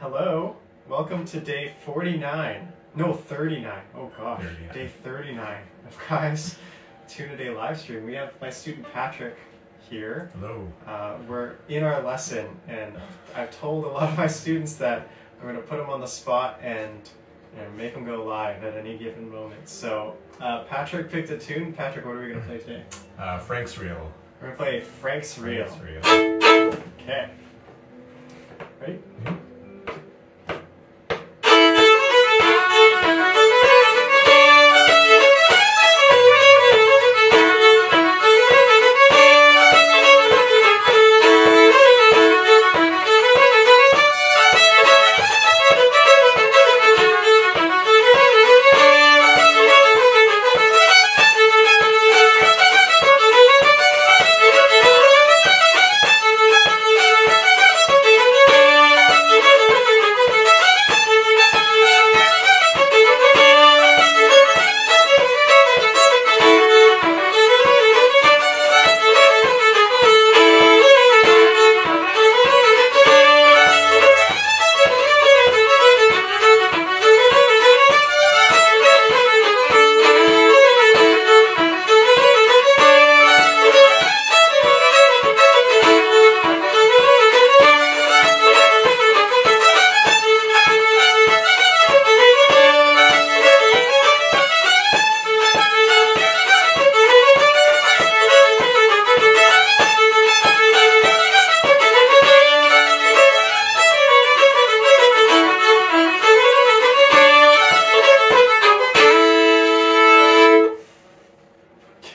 Hello, welcome to day 49. No, 39. Oh gosh, 39. Day 39 of Kai's Tune-A-Day live stream. We have my student Patrick here. Hello. We're in our lesson, and I've told a lot of my students that I'm going to put them on the spot and make them go live at any given moment. So Patrick picked a tune. Patrick, what are we going to play today? Frank's Reel. We're going to play Frank's Reel. Okay. Ready? Yeah.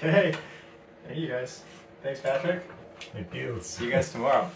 Hey, thank you guys. Thanks, Patrick. Thank you. See you guys tomorrow.